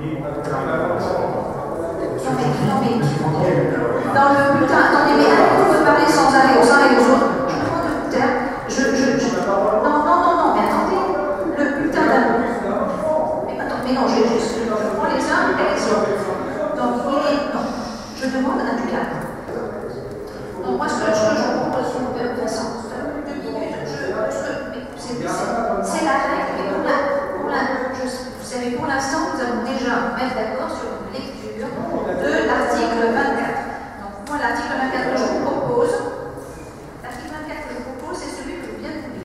Dans le bulletin, attendez, mais allez, vous me parlez sans arrêt aux uns et aux autres. Je prends le bulletin, non, mais attendez, le bulletin d'amour. Mais attends, mais non, je prends les uns et les autres. Donc, je demande un ducal. Donc, moi, ce que je propose, Vincent, de 2 minutes, c'est la règle, mais vous savez, pour l'instant, nous allons déjà mettre d'accord sur une lecture de l'article 24. Donc, moi, l'article 24, je vous propose.